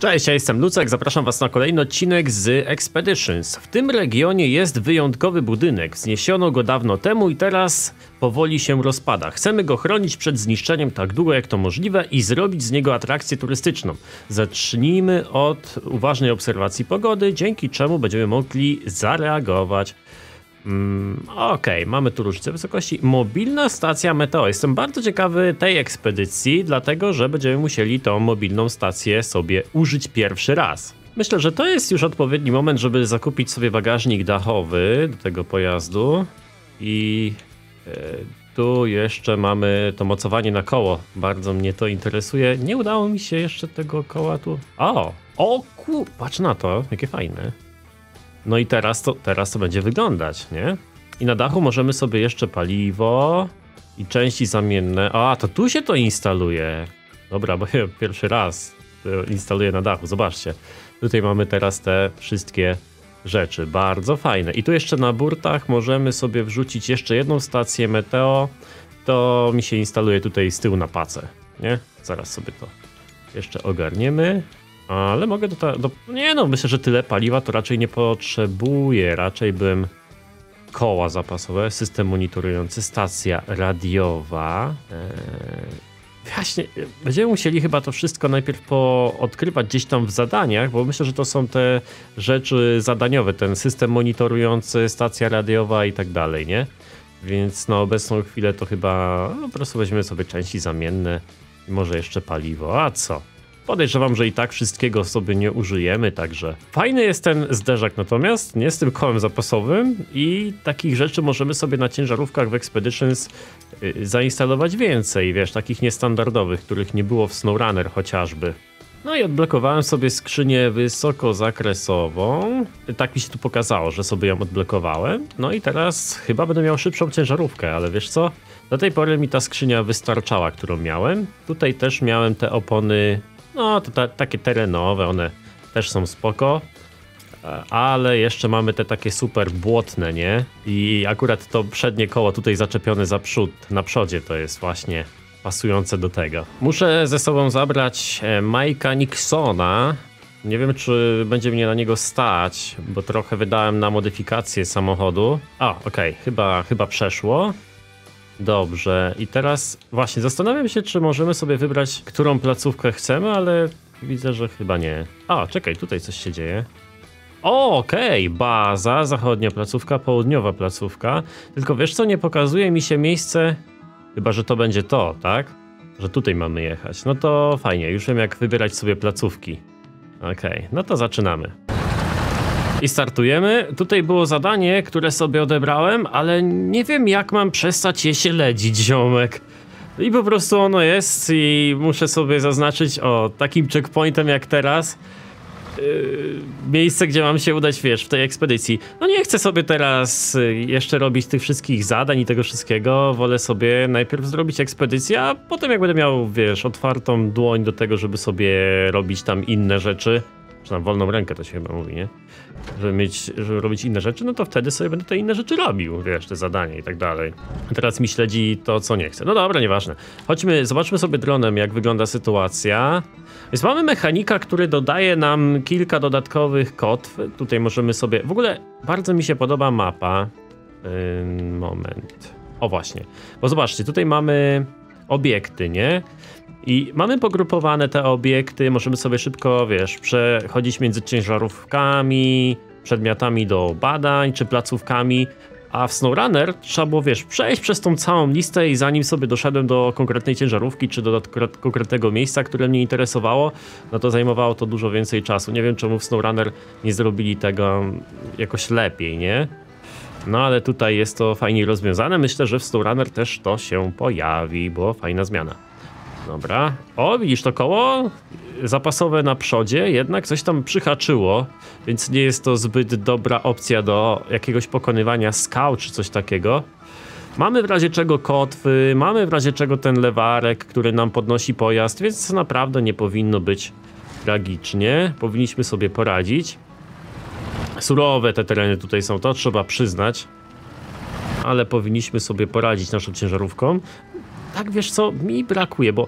Cześć, ja jestem Lucek, zapraszam was na kolejny odcinek z Expeditions. W tym regionie jest wyjątkowy budynek, wzniesiono go dawno temu i teraz powoli się rozpada. Chcemy go chronić przed zniszczeniem tak długo jak to możliwe i zrobić z niego atrakcję turystyczną. Zacznijmy od uważnej obserwacji pogody, dzięki czemu będziemy mogli zareagować. Okej, mamy tu różnicę wysokości. Mobilna stacja meteo. Jestem bardzo ciekawy tej ekspedycji, dlatego że będziemy musieli tą mobilną stację sobie użyć pierwszy raz. Myślę, że to jest już odpowiedni moment, żeby zakupić sobie bagażnik dachowy do tego pojazdu. I tu jeszcze mamy to mocowanie na koło. Bardzo mnie to interesuje. Nie udało mi się jeszcze tego koła tu... O, patrz na to, jakie fajne. No i teraz to będzie wyglądać, nie? I na dachu możemy sobie jeszcze paliwo i części zamienne. A, to tu się to instaluje. Dobra, bo ja pierwszy raz instaluję na dachu, zobaczcie. Tutaj mamy teraz te wszystkie rzeczy, bardzo fajne. I tu jeszcze na burtach możemy sobie wrzucić jeszcze jedną stację meteo. To mi się instaluje tutaj z tyłu na pacę, nie? Zaraz sobie to jeszcze ogarniemy. Ale mogę myślę, że tyle paliwa to raczej nie potrzebuję. Raczej bym koła zapasowe, system monitorujący, stacja radiowa. Właśnie, będziemy musieli chyba to wszystko najpierw poodkrywać gdzieś tam w zadaniach, bo myślę, że to są te rzeczy zadaniowe, ten system monitorujący, stacja radiowa i tak dalej, nie? Więc na obecną chwilę to chyba po prostu weźmiemy sobie części zamienne i może jeszcze paliwo, a co? Podejrzewam, że i tak wszystkiego sobie nie użyjemy, także... Fajny jest ten zderzak natomiast, nie, z tym kołem zapasowym i takich rzeczy możemy sobie na ciężarówkach w Expeditions zainstalować więcej, wiesz, takich niestandardowych, których nie było w SnowRunner chociażby. No i odblokowałem sobie skrzynię wysokozakresową. Tak mi się tu pokazało, że sobie ją odblokowałem. No i teraz chyba będę miał szybszą ciężarówkę, ale wiesz co? Do tej pory mi ta skrzynia wystarczała, którą miałem. Tutaj też miałem te opony... No to takie terenowe, one też są spoko, ale jeszcze mamy te takie super błotne, nie? I akurat to przednie koło tutaj zaczepione za przód, na przodzie to jest właśnie pasujące do tego. Muszę ze sobą zabrać Mike'a Nixona, nie wiem czy będzie mnie na niego stać, bo trochę wydałem na modyfikację samochodu. Okej, chyba przeszło. Dobrze, i teraz właśnie zastanawiam się, czy możemy sobie wybrać, którą placówkę chcemy, ale widzę, że chyba nie. Czekaj, tutaj coś się dzieje. Okej, baza, zachodnia placówka, południowa placówka. Tylko wiesz co, nie pokazuje mi się miejsce, chyba że to będzie to, tak? Że tutaj mamy jechać. No to fajnie, już wiem jak wybierać sobie placówki. Okej, no to zaczynamy. I startujemy. Tutaj było zadanie, które sobie odebrałem, ale nie wiem jak mam przestać je śledzić, ziomek. I po prostu ono jest i muszę sobie zaznaczyć takim checkpointem jak teraz miejsce, gdzie mam się udać, wiesz, w tej ekspedycji. No nie chcę sobie teraz jeszcze robić tych wszystkich zadań i tego wszystkiego. Wolę sobie najpierw zrobić ekspedycję, a potem jak będę miał, wiesz, otwartą dłoń do tego, żeby sobie robić tam inne rzeczy. Czy tam wolną rękę to się chyba mówi, nie? Żeby robić inne rzeczy, no to wtedy sobie będę te inne rzeczy robił, wiesz, te zadania i tak dalej. A teraz mi śledzi to, co nie chcę. No dobra, nieważne. Chodźmy, zobaczmy sobie dronem, jak wygląda sytuacja. Więc mamy mechanika, który dodaje nam kilka dodatkowych kotw. Tutaj możemy sobie... W ogóle bardzo mi się podoba mapa. Moment. Właśnie. Bo zobaczcie, tutaj mamy obiekty, nie? I mamy pogrupowane te obiekty, możemy sobie szybko, wiesz, przechodzić między ciężarówkami, przedmiotami do badań czy placówkami, a w SnowRunner trzeba było, wiesz, przejść przez tą całą listę i zanim sobie doszedłem do konkretnej ciężarówki czy do konkretnego miejsca, które mnie interesowało, no to zajmowało to dużo więcej czasu. Nie wiem czemu w SnowRunner nie zrobili tego jakoś lepiej, nie? No ale tutaj jest to fajnie rozwiązane, myślę, że w SnowRunner też to się pojawi, bo fajna zmiana. Dobra. Widzisz to koło zapasowe na przodzie, jednak coś tam przyhaczyło, więc nie jest to zbyt dobra opcja do jakiegoś pokonywania skał czy coś takiego. Mamy w razie czego kotwy, mamy w razie czego ten lewarek, który nam podnosi pojazd, więc naprawdę nie powinno być tragicznie. Powinniśmy sobie poradzić. Surowe te tereny tutaj są, to trzeba przyznać, ale powinniśmy sobie poradzić naszą ciężarówką. Tak, wiesz co, mi brakuje, bo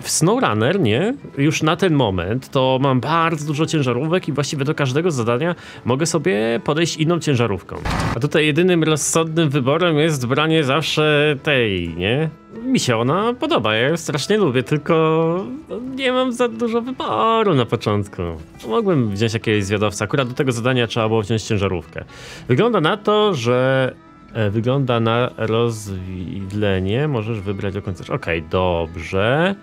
W SnowRunner, nie? Już na ten moment to mam bardzo dużo ciężarówek i właściwie do każdego zadania mogę sobie podejść inną ciężarówką. A tutaj jedynym rozsądnym wyborem jest branie zawsze tej, nie? Mi się ona podoba, ja ją strasznie lubię, tylko nie mam za dużo wyboru na początku. Mogłem wziąć jakiegoś zwiadowca, akurat do tego zadania trzeba było wziąć ciężarówkę. Wygląda na to, że... Wygląda na rozwidlenie. Możesz wybrać do końca. Okej, dobrze.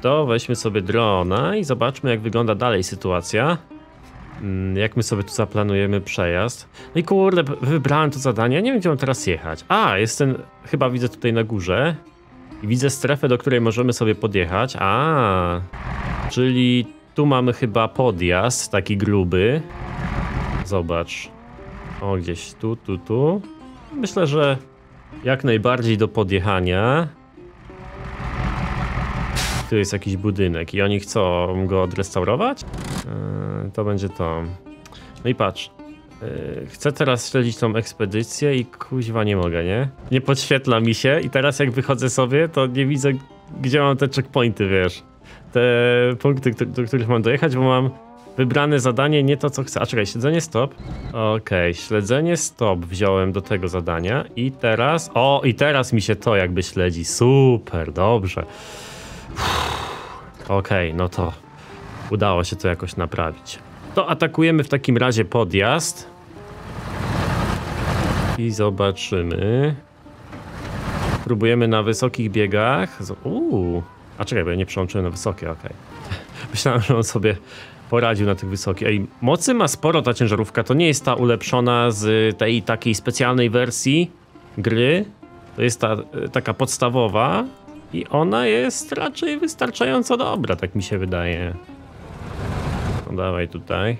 To weźmy sobie drona i zobaczmy, jak wygląda dalej sytuacja. Jak my sobie tu zaplanujemy przejazd. No i kurde, wybrałem to zadanie. Nie wiem, gdzie mam teraz jechać. A, jest ten... Chyba widzę tutaj na górze. I widzę strefę, do której możemy sobie podjechać. A, czyli tu mamy chyba podjazd, taki gruby. Zobacz. O, gdzieś tu, tu. Myślę, że jak najbardziej do podjechania. Tu jest jakiś budynek i oni chcą go odrestaurować? To będzie to. No i patrz. Chcę teraz śledzić tą ekspedycję i kuźwa nie mogę, nie? Nie podświetla mi się i teraz jak wychodzę sobie, to nie widzę, gdzie mam te checkpointy, wiesz. Te punkty, do których mam dojechać, bo mam... Wybrane zadanie, nie to co chcę. A czekaj, śledzenie stop. Okej, śledzenie stop wziąłem do tego zadania i teraz... O, i teraz mi się to jakby śledzi. Super, dobrze. Okej, no to udało się to jakoś naprawić. To atakujemy w takim razie podjazd. I zobaczymy. Próbujemy na wysokich biegach. A czekaj, bo ja nie przełączyłem na wysokie, okej. Myślałem, że on sobie... poradził na tych wysokich. Ej, mocy ma sporo ta ciężarówka, to nie jest ta ulepszona z tej takiej specjalnej wersji gry. To jest ta taka podstawowa i ona jest raczej wystarczająco dobra, tak mi się wydaje. No dawaj tutaj.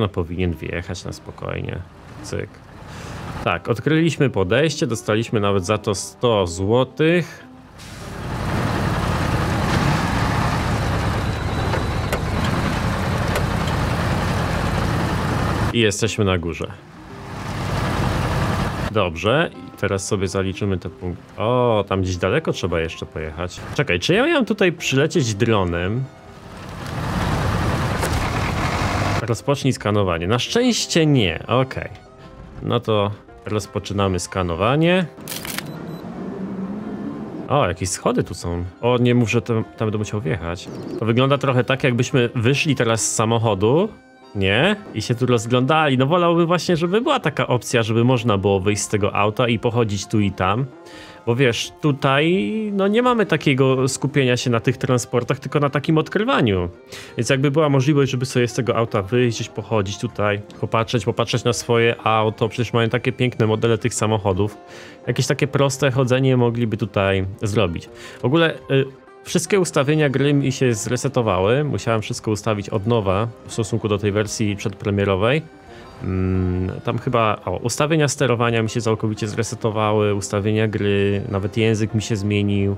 No powinien wjechać na spokojnie. Cyk. Tak, odkryliśmy podejście, dostaliśmy nawet za to 100 złotych. I jesteśmy na górze. Dobrze, i teraz sobie zaliczymy te punkty. O, tam gdzieś daleko trzeba jeszcze pojechać. Czekaj, czy ja miałem tutaj przylecieć dronem? Rozpocznij skanowanie. Na szczęście nie, okej. No to rozpoczynamy skanowanie. O, jakieś schody tu są. O, nie mów, że tam będę musiał wjechać. To wygląda trochę tak, jakbyśmy wyszli teraz z samochodu. Nie? I się tu rozglądali. No wolałbym właśnie, żeby była taka opcja, żeby można było wyjść z tego auta i pochodzić tu i tam. Bo wiesz, tutaj no nie mamy takiego skupienia się na tych transportach, tylko na takim odkrywaniu. Więc jakby była możliwość, żeby sobie z tego auta wyjść, gdzieś pochodzić tutaj, popatrzeć na swoje auto. Przecież mają takie piękne modele tych samochodów. Jakieś takie proste chodzenie mogliby tutaj zrobić. W ogóle... Wszystkie ustawienia gry mi się zresetowały, musiałem wszystko ustawić od nowa w stosunku do tej wersji przedpremierowej. Tam chyba ustawienia sterowania mi się całkowicie zresetowały, ustawienia gry, nawet język mi się zmienił.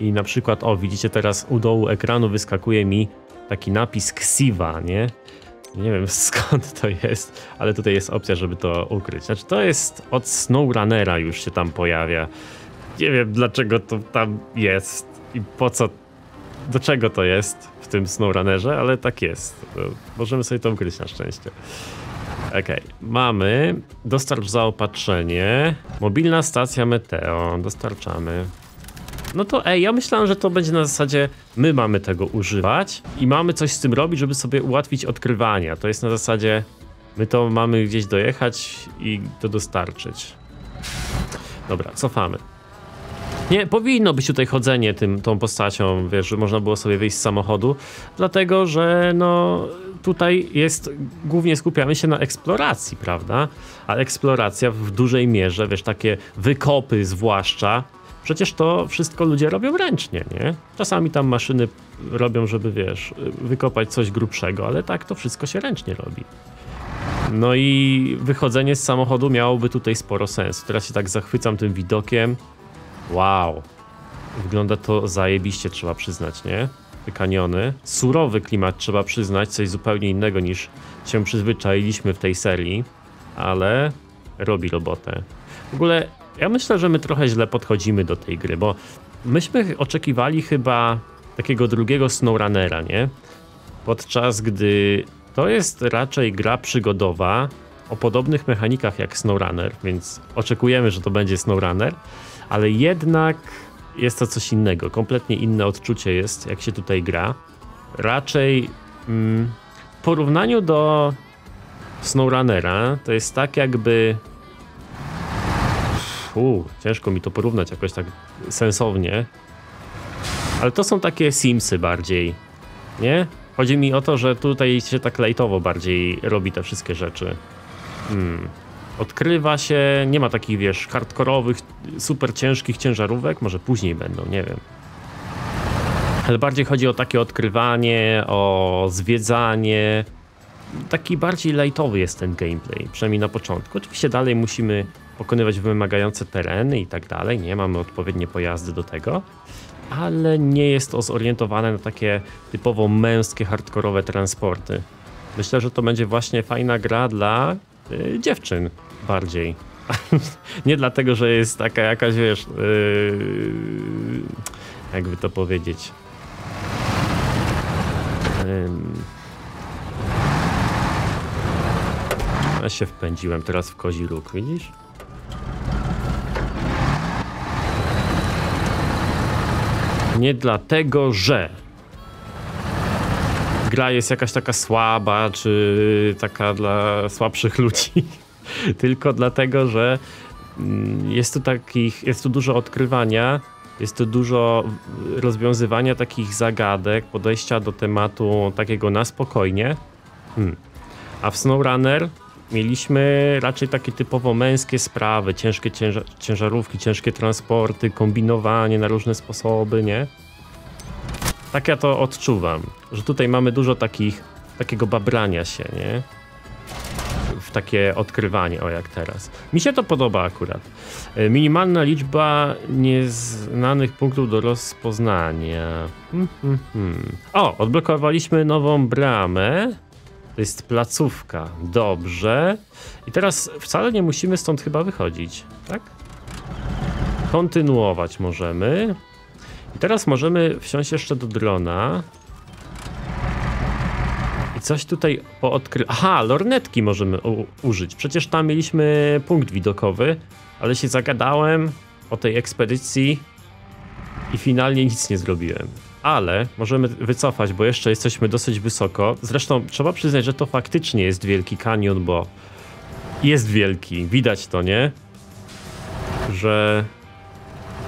I na przykład, widzicie teraz u dołu ekranu wyskakuje mi taki napis Ksiwa, nie? Nie wiem skąd to jest, ale tutaj jest opcja, żeby to ukryć. Znaczy to jest od SnowRunnera już się tam pojawia. Nie wiem, dlaczego to tam jest i po co, do czego to jest w tym SnowRunnerze, ale tak jest. Możemy sobie to ukryć na szczęście. Okej, mamy dostarcz zaopatrzenie, mobilna stacja meteo, dostarczamy. No to ja myślałem, że to będzie na zasadzie my mamy tego używać i mamy coś z tym robić, żeby sobie ułatwić odkrywania. To jest na zasadzie my to mamy gdzieś dojechać i to dostarczyć. Dobra, cofamy. Nie, powinno być tutaj chodzenie tą postacią, wiesz, że można było sobie wyjść z samochodu, dlatego, że no tutaj jest, głównie skupiamy się na eksploracji, prawda? A eksploracja w dużej mierze, wiesz, takie wykopy zwłaszcza, przecież to wszystko ludzie robią ręcznie, nie? Czasami tam maszyny robią, żeby, wiesz, wykopać coś grubszego, ale tak to wszystko się ręcznie robi. No i wychodzenie z samochodu miałoby tutaj sporo sensu. Teraz się tak zachwycam tym widokiem. Wow, wygląda to zajebiście, trzeba przyznać, nie? Te kaniony. Surowy klimat, trzeba przyznać, coś zupełnie innego niż się przyzwyczailiśmy w tej serii, ale robi robotę. W ogóle ja myślę, że my trochę źle podchodzimy do tej gry, bo myśmy oczekiwali chyba takiego drugiego SnowRunnera, nie? Podczas gdy to jest raczej gra przygodowa o podobnych mechanikach jak SnowRunner, więc oczekujemy, że to będzie SnowRunner, ale jednak jest to coś innego, kompletnie inne odczucie jest, jak się tutaj gra. Raczej w porównaniu do SnowRunnera to jest tak jakby... ciężko mi to porównać jakoś tak sensownie, ale to są takie Simsy bardziej, nie? Chodzi mi o to, że tutaj się tak lajtowo bardziej robi te wszystkie rzeczy. Odkrywa się, nie ma takich, wiesz, hardkorowych, super ciężkich ciężarówek, może później będą, nie wiem. Ale bardziej chodzi o takie odkrywanie, o zwiedzanie. Taki bardziej lajtowy jest ten gameplay, przynajmniej na początku. Oczywiście dalej musimy pokonywać wymagające tereny i tak dalej, nie? Mamy odpowiednie pojazdy do tego. Ale nie jest to zorientowane na takie typowo męskie, hardkorowe transporty. Myślę, że to będzie właśnie fajna gra dla dziewczyn bardziej. Nie dlatego, że jest taka jakaś, wiesz, jakby to powiedzieć, ja się wpędziłem teraz w kozi róg, widzisz? Nie dlatego, że gra jest jakaś taka słaba, czy taka dla słabszych ludzi, tylko dlatego, że jest tu dużo odkrywania, jest tu dużo rozwiązywania takich zagadek, podejścia do tematu takiego na spokojnie. A w SnowRunner mieliśmy raczej takie typowo męskie sprawy, ciężkie ciężarówki, ciężkie transporty, kombinowanie na różne sposoby, nie? Tak ja to odczuwam, że tutaj mamy dużo takiego babrania się, nie? W takie odkrywanie, o jak teraz. Mi się to podoba akurat. Minimalna liczba nieznanych punktów do rozpoznania. O, odblokowaliśmy nową bramę. To jest placówka. Dobrze. I teraz wcale nie musimy stąd chyba wychodzić, tak? Kontynuować możemy. I teraz możemy wsiąść jeszcze do drona. I coś tutaj poodkryć. Aha, lornetki możemy użyć. Przecież tam mieliśmy punkt widokowy, ale się zagadałem o tej ekspedycji i finalnie nic nie zrobiłem. Ale możemy wycofać, bo jeszcze jesteśmy dosyć wysoko. Zresztą trzeba przyznać, że to faktycznie jest wielki kanion, bo jest wielki. Widać to, nie? Że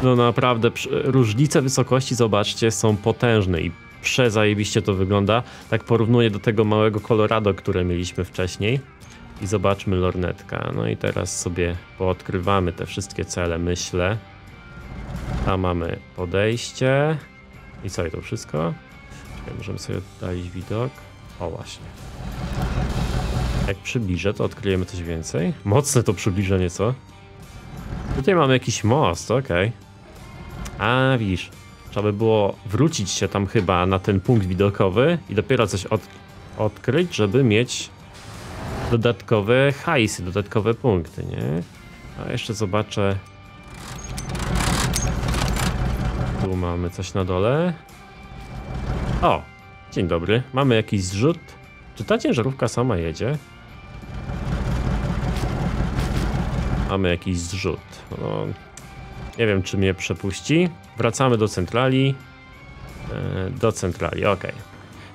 no naprawdę różnice wysokości, zobaczcie, są potężne i przezajebiście to wygląda. Tak porównuję do tego małego Colorado, które mieliśmy wcześniej. I zobaczmy lornetka. No i teraz sobie poodkrywamy te wszystkie cele, myślę. Tam mamy podejście. I co, i to wszystko? Czekaj, możemy sobie oddalić widok. O, właśnie. Jak przybliżę, to odkryjemy coś więcej. Mocne to przybliżenie, co? Tutaj mamy jakiś most, okej. A, widzisz. Trzeba by było wrócić się tam chyba na ten punkt widokowy i dopiero coś odkryć, żeby mieć dodatkowe hajsy, dodatkowe punkty, nie? A jeszcze zobaczę... Tu mamy coś na dole. O! Dzień dobry. Mamy jakiś zrzut. Czy ta ciężarówka sama jedzie? Mamy jakiś zrzut. No, nie wiem, czy mnie przepuści. Wracamy do centrali. Ok.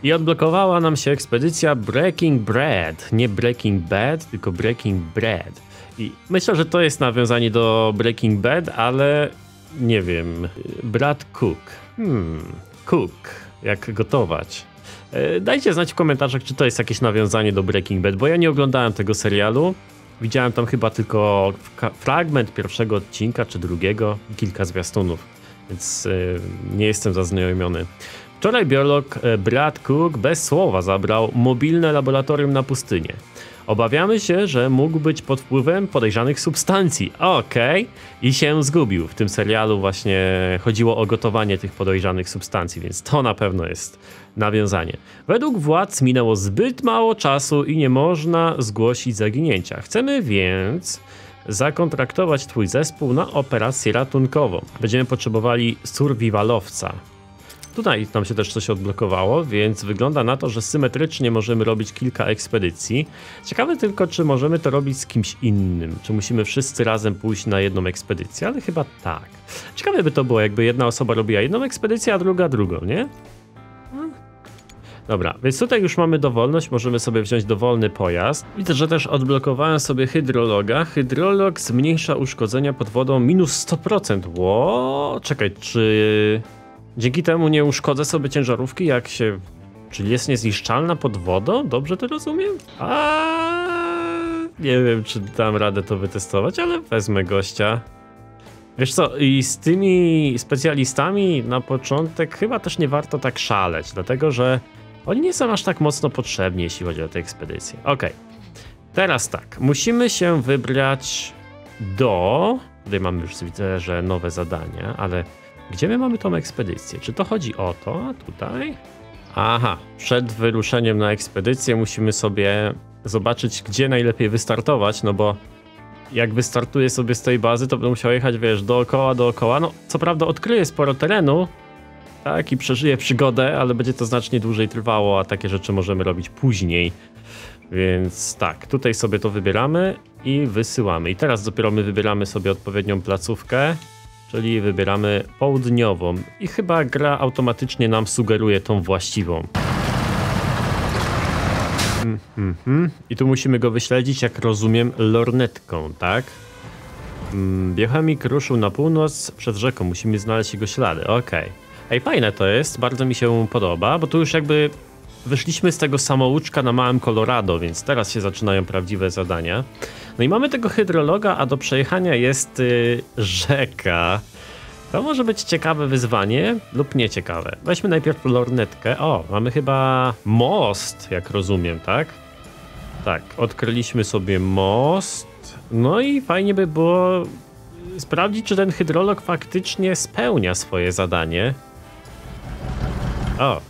I odblokowała nam się ekspedycja Breaking Bread. Nie Breaking Bad, tylko Breaking Bread. I myślę, że to jest nawiązanie do Breaking Bad, ale... Nie wiem, Brad Cook. Cook, jak gotować. Dajcie znać w komentarzach, czy to jest jakieś nawiązanie do Breaking Bad, bo ja nie oglądałem tego serialu. Widziałem tam chyba tylko fragment pierwszego odcinka, czy drugiego, kilka zwiastunów, więc nie jestem zaznajomiony. Wczoraj biolog Brad Cook bez słowa zabrał mobilne laboratorium na pustynię. Obawiamy się, że mógł być pod wpływem podejrzanych substancji. Okej. I się zgubił. W tym serialu właśnie chodziło o gotowanie tych podejrzanych substancji, więc to na pewno jest nawiązanie. Według władz minęło zbyt mało czasu i nie można zgłosić zaginięcia. Chcemy więc zakontraktować twój zespół na operację ratunkową. Będziemy potrzebowali survivalowca. Tutaj nam się też coś odblokowało, więc wygląda na to, że symetrycznie możemy robić kilka ekspedycji. Ciekawe tylko, czy możemy to robić z kimś innym, czy musimy wszyscy razem pójść na jedną ekspedycję, ale chyba tak. Ciekawe by to było, jakby jedna osoba robiła jedną ekspedycję, a druga drugą, nie? Dobra, więc tutaj już mamy dowolność, możemy sobie wziąć dowolny pojazd. Widzę, że też odblokowałem sobie hydrologa. Hydrolog zmniejsza uszkodzenia pod wodą minus 100%. Ło, czekaj, czy... Dzięki temu nie uszkodzę sobie ciężarówki, jak się... Czyli jest niezniszczalna pod wodą? Dobrze to rozumiem? Nie wiem, czy dam radę to wytestować, ale wezmę gościa. Wiesz co, i z tymi specjalistami na początek chyba też nie warto tak szaleć, dlatego że oni nie są aż tak mocno potrzebni, jeśli chodzi o te ekspedycje. Okej. Teraz tak, musimy się wybrać do... Tutaj mamy już, widzę, że nowe zadania, ale... Gdzie my mamy tą ekspedycję? Czy to chodzi o to? Tutaj? Aha, przed wyruszeniem na ekspedycję musimy sobie zobaczyć, gdzie najlepiej wystartować, no bo jak wystartuję sobie z tej bazy, to będę musiał jechać, wiesz, dookoła. No, co prawda odkryję sporo terenu, tak, i przeżyję przygodę, ale będzie to znacznie dłużej trwało, a takie rzeczy możemy robić później. Więc tak, tutaj sobie to wybieramy i wysyłamy. I teraz dopiero my wybieramy sobie odpowiednią placówkę. Czyli wybieramy południową i chyba gra automatycznie nam sugeruje tą właściwą. I tu musimy go wyśledzić, jak rozumiem, lornetką, tak? Biochemik ruszył na północ przed rzeką, musimy znaleźć jego ślady, okej. Ej, fajne to jest, bardzo mi się podoba, bo tu już jakby wyszliśmy z tego samouczka na małym Colorado, więc teraz się zaczynają prawdziwe zadania. No i mamy tego hydrologa, a do przejechania jest rzeka. To może być ciekawe wyzwanie lub nieciekawe. Weźmy najpierw lornetkę. O, mamy chyba most, jak rozumiem, tak? Tak, odkryliśmy sobie most. No i fajnie by było sprawdzić, czy ten hydrolog faktycznie spełnia swoje zadanie. O,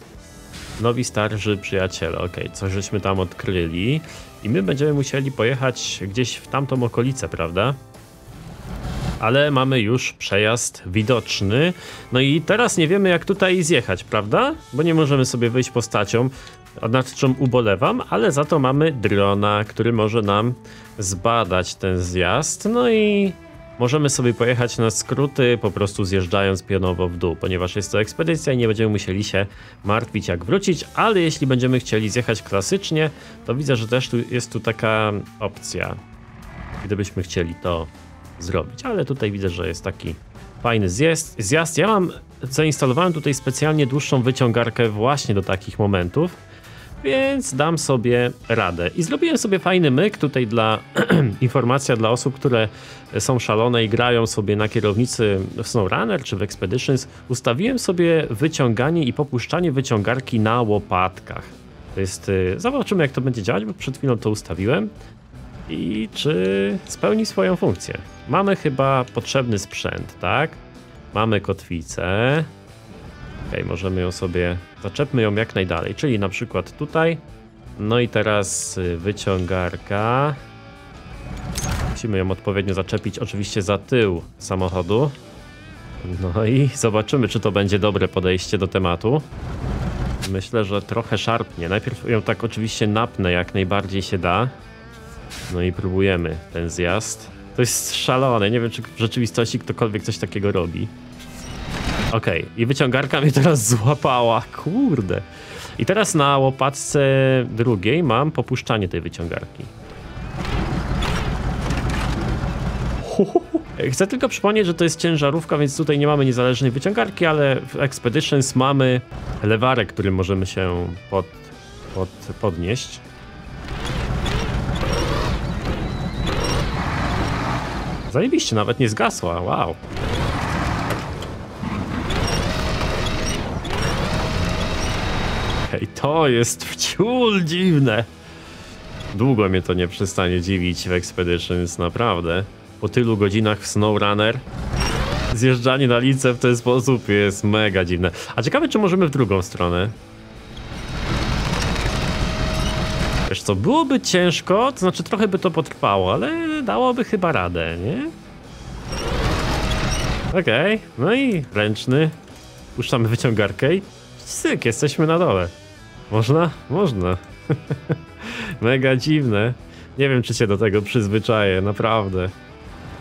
nowi starzy przyjaciele. Okej, coś żeśmy tam odkryli. I my będziemy musieli pojechać gdzieś w tamtą okolicę, prawda? Ale mamy już przejazd widoczny. No i teraz nie wiemy, jak tutaj zjechać, prawda? Bo nie możemy sobie wyjść postacią, nad czym ubolewam, ale za to mamy drona, który może nam zbadać ten zjazd. No i możemy sobie pojechać na skróty, po prostu zjeżdżając pionowo w dół, ponieważ jest to ekspedycja i nie będziemy musieli się martwić, jak wrócić, ale jeśli będziemy chcieli zjechać klasycznie, to widzę, że też jest tu taka opcja, gdybyśmy chcieli to zrobić, ale tutaj widzę, że jest taki fajny zjazd. Ja zainstalowałem tutaj specjalnie dłuższą wyciągarkę właśnie do takich momentów, więc dam sobie radę. I zrobiłem sobie fajny myk tutaj dla informacja dla osób, które są szalone i grają sobie na kierownicy w SnowRunner czy w Expeditions. Ustawiłem sobie wyciąganie i popuszczanie wyciągarki na łopatkach. To jest... Zobaczymy, jak to będzie działać, bo przed chwilą to ustawiłem. I czy spełni swoją funkcję. Mamy chyba potrzebny sprzęt, tak? Mamy kotwicę. Okej, możemy ją sobie... Zaczepmy ją jak najdalej, czyli na przykład tutaj. No i teraz wyciągarka. Musimy ją odpowiednio zaczepić, oczywiście za tył samochodu. No i zobaczymy, czy to będzie dobre podejście do tematu. Myślę, że trochę szarpnie. Najpierw ją tak oczywiście napnę, jak najbardziej się da. No i próbujemy ten zjazd. To jest szalone, nie wiem, czy w rzeczywistości ktokolwiek coś takiego robi. Okej, i wyciągarka mnie teraz złapała, kurde. I teraz na łopatce drugiej mam popuszczanie tej wyciągarki. Chcę tylko przypomnieć, że to jest ciężarówka, więc tutaj nie mamy niezależnej wyciągarki, ale w Expeditions mamy lewarek, którym możemy się podnieść. Zajebiście, nawet nie zgasła, wow. I to jest wciul dziwne. Długo mnie to nie przestanie dziwić w Expeditions, naprawdę. Po tylu godzinach w SnowRunner zjeżdżanie na lince w ten sposób jest mega dziwne. A ciekawe, czy możemy w drugą stronę. Wiesz co, byłoby ciężko, to znaczy trochę by to potrwało, ale dałoby chyba radę, nie? Okej, no i ręczny. Puszczamy wyciągarkę i syk, jesteśmy na dole. Można? Można. Mega dziwne. Nie wiem, czy się do tego przyzwyczaję, naprawdę.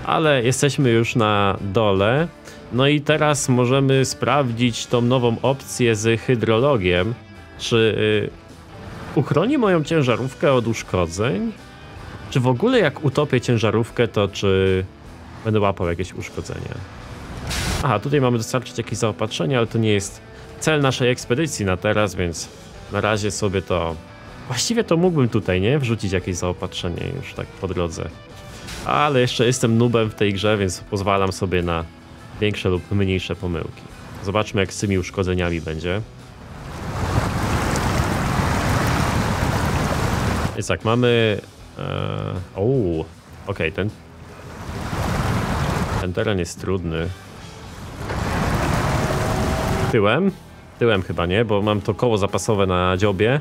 Ale jesteśmy już na dole. No i teraz możemy sprawdzić tą nową opcję z hydrologiem. Czy uchroni moją ciężarówkę od uszkodzeń? Czy w ogóle jak utopię ciężarówkę, to czy będę łapał jakieś uszkodzenia? Aha, tutaj mamy dostarczyć jakieś zaopatrzenie, ale to nie jest cel naszej ekspedycji na teraz, więc na razie sobie to... Właściwie to mógłbym tutaj, nie? Wrzucić jakieś zaopatrzenie już tak po drodze. Ale jeszcze jestem noobem w tej grze, więc pozwalam sobie na większe lub mniejsze pomyłki. Zobaczmy, jak z tymi uszkodzeniami będzie. Więc tak, mamy... Okej, ten teren jest trudny. Tyłem? Tyłem chyba nie, bo mam to koło zapasowe na dziobie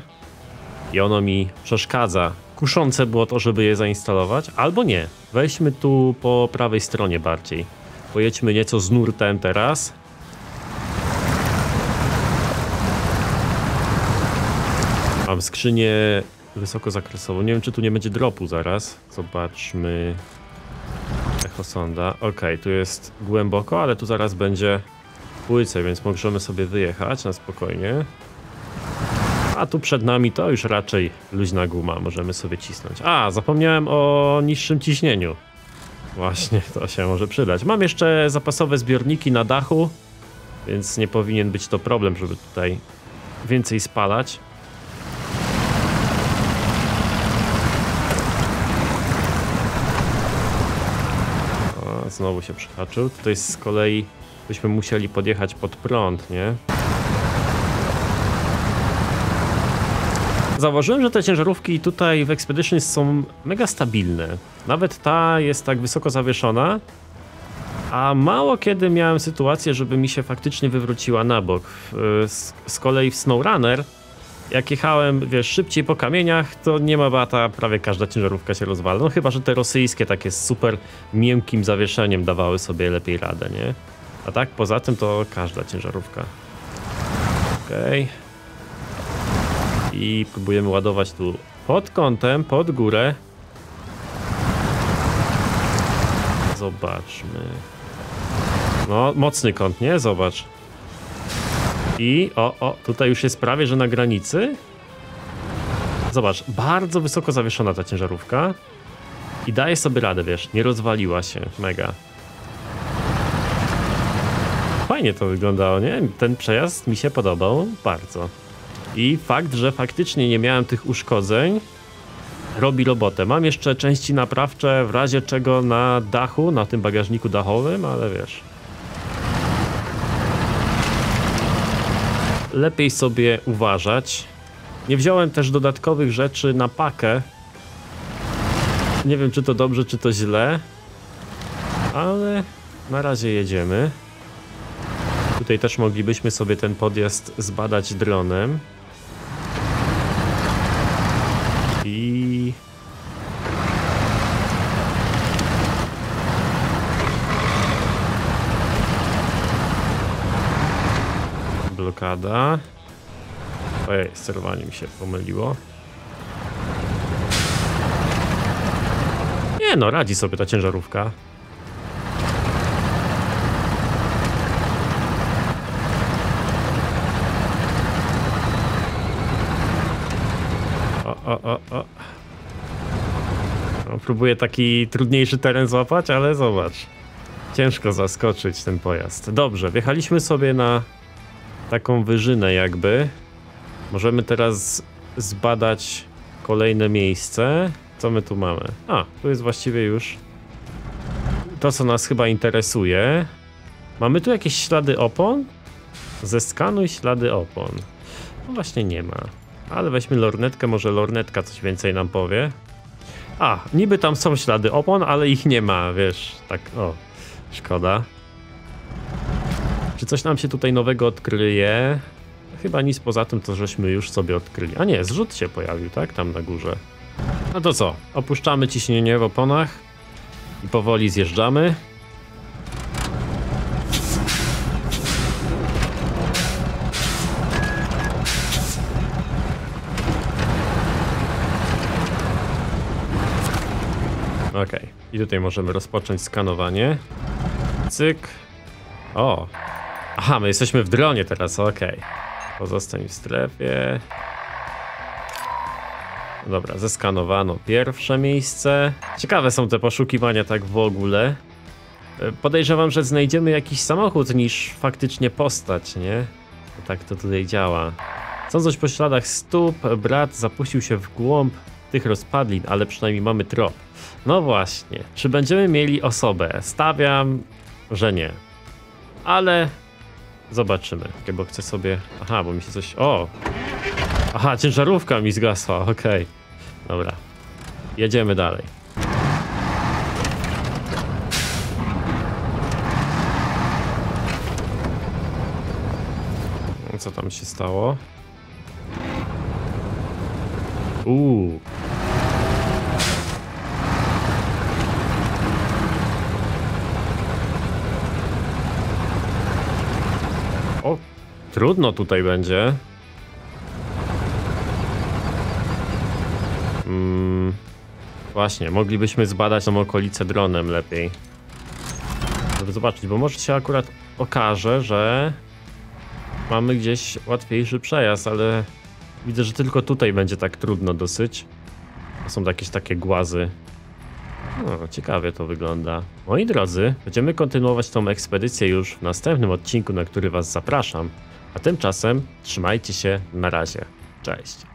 i ono mi przeszkadza. Kuszące było to, żeby je zainstalować, albo nie. Weźmy tu po prawej stronie bardziej. Pojedźmy nieco z nurtem teraz. Mam skrzynię wysokozakresową. Nie wiem, czy tu nie będzie dropu zaraz. Zobaczmy. Echosonda. Okej, tu jest głęboko, ale tu zaraz będzie płyce, więc możemy sobie wyjechać na spokojnie. A tu przed nami to już raczej luźna guma, możemy sobie cisnąć. A, zapomniałem o niższym ciśnieniu. Właśnie, to się może przydać. Mam jeszcze zapasowe zbiorniki na dachu, więc nie powinien być to problem, żeby tutaj więcej spalać. O, znowu się przyhaczył. Tutaj z kolei byśmy musieli podjechać pod prąd, nie? Zauważyłem, że te ciężarówki tutaj w Expeditions są mega stabilne. Nawet ta jest tak wysoko zawieszona. A mało kiedy miałem sytuację, żeby mi się faktycznie wywróciła na bok. Z kolei w SnowRunner, jak jechałem, wiesz, szybciej po kamieniach, to nie ma bata, prawie każda ciężarówka się rozwala. No chyba, że te rosyjskie takie z super miękkim zawieszeniem dawały sobie lepiej radę, nie? A tak poza tym to każda ciężarówka. Okej. I próbujemy ładować tu pod kątem, pod górę. Zobaczmy. No, mocny kąt, nie? Zobacz. I tutaj już jest prawie, że na granicy. Zobacz, bardzo wysoko zawieszona ta ciężarówka. I daje sobie radę, wiesz, nie rozwaliła się, mega. Fajnie to wyglądało, nie? Ten przejazd mi się podobał bardzo. I fakt, że faktycznie nie miałem tych uszkodzeń, robi robotę. Mam jeszcze części naprawcze w razie czego na dachu, na tym bagażniku dachowym, ale wiesz. Lepiej sobie uważać. Nie wziąłem też dodatkowych rzeczy na pakę. Nie wiem, czy to dobrze, czy to źle. Ale na razie jedziemy. Tutaj też moglibyśmy sobie ten podjazd zbadać dronem. I... blokada. Ojej, sterowanie mi się pomyliło. Nie no, radzi sobie ta ciężarówka. No, próbuję taki trudniejszy teren złapać, ale zobacz. Ciężko zaskoczyć ten pojazd. Dobrze, wjechaliśmy sobie na taką wyżynę jakby. Możemy teraz zbadać kolejne miejsce. Co my tu mamy? A, tu jest właściwie już to, co nas chyba interesuje. Mamy tu jakieś ślady opon? Zeskanuj ślady opon. No właśnie nie ma. Ale weźmy lornetkę, może lornetka coś więcej nam powie. A, niby tam są ślady opon, ale ich nie ma, wiesz, tak, o, szkoda. Czy coś nam się tutaj nowego odkryje? Chyba nic poza tym, to żeśmy już sobie odkryli. A nie, zrzut się pojawił, tak? Tam na górze. No to co? Opuszczamy ciśnienie w oponach i powoli zjeżdżamy. Ok, i tutaj możemy rozpocząć skanowanie. Cyk. O! Aha, my jesteśmy w dronie teraz, ok. Pozostań w strefie. Dobra, zeskanowano pierwsze miejsce. Ciekawe są te poszukiwania tak w ogóle. Podejrzewam, że znajdziemy jakiś samochód niż faktycznie postać, nie? Bo tak to tutaj działa. Sądząc po śladach stóp, Brad zapuścił się w głąb tych rozpadlin, ale przynajmniej mamy trop. No właśnie, czy będziemy mieli osobę? Stawiam, że nie. Ale zobaczymy, bo chcę sobie... Aha, bo mi się coś... O! Aha, ciężarówka mi zgasła, okej. Dobra, jedziemy dalej. Co tam się stało? O, trudno tutaj będzie. Właśnie, moglibyśmy zbadać tą okolicę dronem lepiej. Żeby zobaczyć, bo może się akurat okaże, że mamy gdzieś łatwiejszy przejazd, ale widzę, że tylko tutaj będzie tak trudno dosyć. Są jakieś takie głazy. No, ciekawie to wygląda. Moi drodzy, będziemy kontynuować tą ekspedycję już w następnym odcinku, na który was zapraszam. A tymczasem trzymajcie się, na razie. Cześć.